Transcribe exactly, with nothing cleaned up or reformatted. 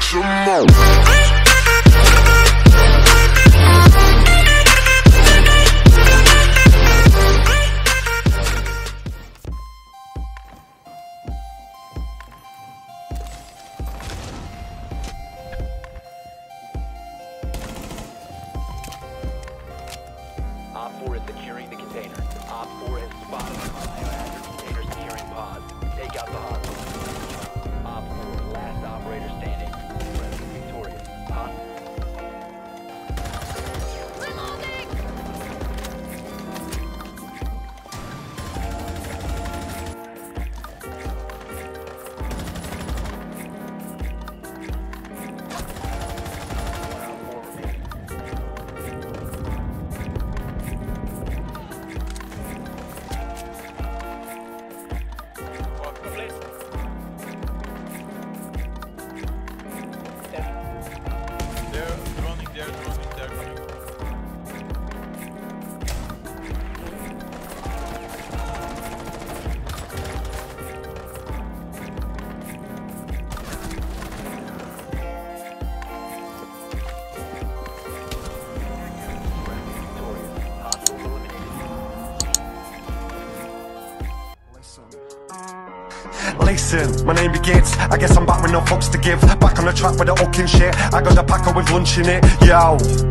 get your more. Op four is securing the container. Op four is spotted. Biohazard containers securing pods. Take out the hostiles. Op four, last operator standing. Rescue victorious. Listen, my name be Gates, I guess I'm back with no fucks to give. Back on the track with the hooking shit, I got a packer with lunch in it, yo.